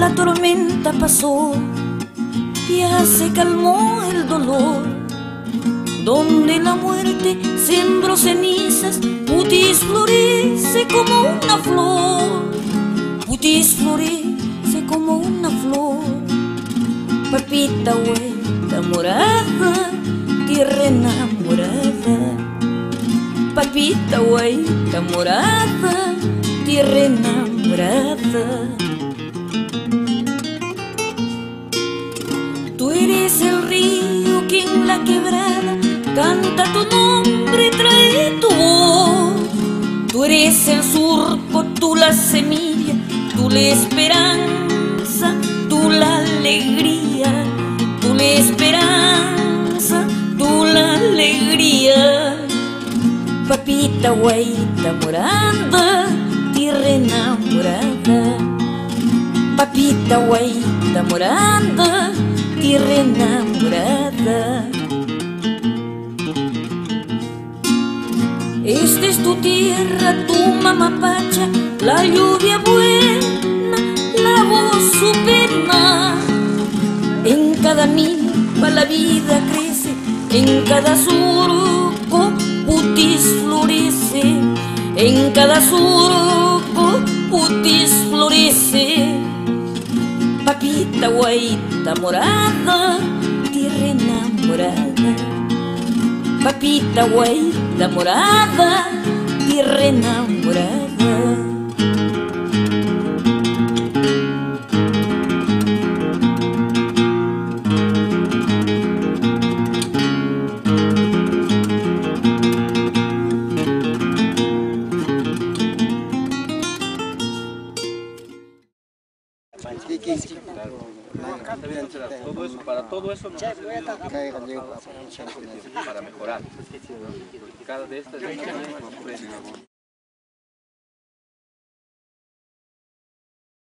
La tormenta pasó, ya se calmó el dolor. Donde la muerte sembró cenizas, Putis florece como una flor. Putis florece como una flor. Papita huerta morada, tierra enamorada. Papita huerta morada, tierra enamorada. Tú eres el río que en la quebrada canta tu nombre, trae tu voz. Tú eres el surco, tú la semilla, tú la esperanza, tú la alegría. Tú la esperanza, tú la alegría. Papita guaita morada, tierra enamorada. Papita guaita morada, tierra enamorada. Esta es tu tierra, tu mamá pacha, la lluvia buena lavó su pena. En cada milpa la vida crece, en cada surco Putis florece, en cada surco Putis florece. Papita guaita morada, tierra enamorada. Papita guaita morada, tierra enamorada. Para todo eso para mejorar. Cada de estas es un premio.